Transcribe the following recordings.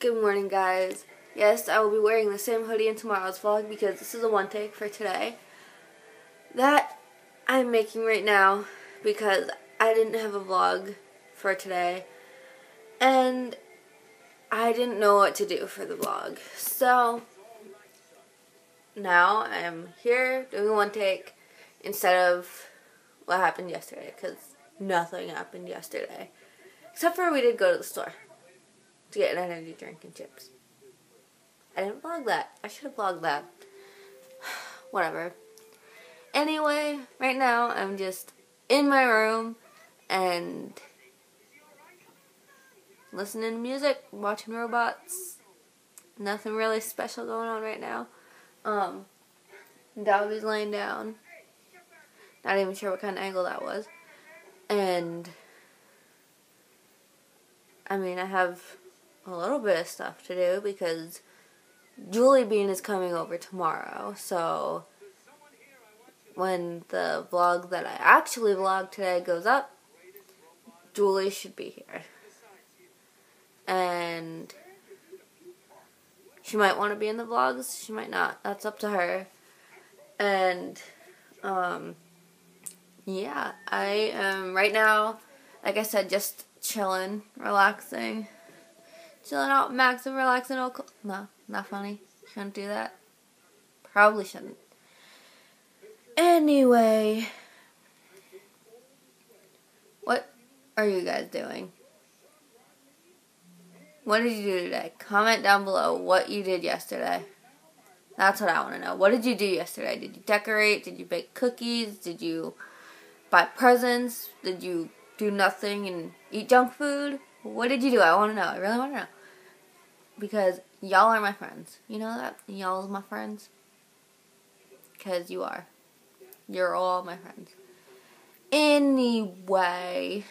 Good morning, guys. Yes, I will be wearing the same hoodie in tomorrow's vlog because this is a one take for today that I'm making right now because I didn't have a vlog for today and I didn't know what to do for the vlog. So now I'm here doing one take instead of what happened yesterday, because nothing happened yesterday except for we did go to the store to get an energy drink and chips. I didn't vlog that. I should have vlogged that. Whatever. Anyway, right now I'm just in my room and listening to music, watching robots. Nothing really special going on right now. Dobby's laying down. Not even sure what kind of angle that was. And I mean, I have a little bit of stuff to do because Julie Bean is coming over tomorrow, so when the vlog that I actually vlogged today goes up, Julie should be here. And she might want to be in the vlogs, she might not. That's up to her. And yeah, I am right now, like I said, just chilling, relaxing. Chilling out, Max, and relaxing. No, not funny. Shouldn't do that. Probably shouldn't. Anyway, what are you guys doing? What did you do today? Comment down below what you did yesterday. That's what I want to know. What did you do yesterday? Did you decorate? Did you bake cookies? Did you buy presents? Did you do nothing and eat junk food? What did you do? I want to know. I really want to know. Because y'all are my friends. You know that? Y'all is my friends. Because you are. You're all my friends. Anyway,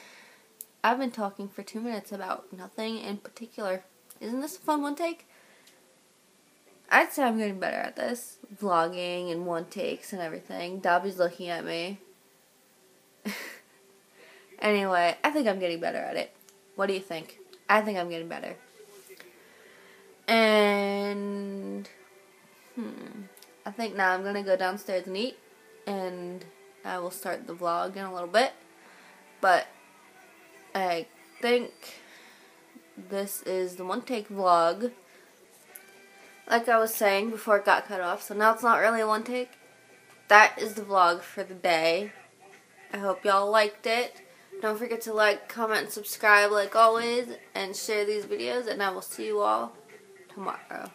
I've been talking for 2 minutes about nothing in particular. Isn't this a fun one take? I'd say I'm getting better at this. Vlogging and one takes and everything. Dobby's looking at me. Anyway, I think I'm getting better at it. What do you think? I think I'm getting better. And I think now I'm gonna go downstairs and eat, and I will start the vlog in a little bit. But I think this is the one take vlog. Like I was saying before it got cut off, so now it's not really a one take. That is the vlog for the day. I hope y'all liked it. Don't forget to like, comment, and subscribe like always, and share these videos, and I will see you all tomorrow.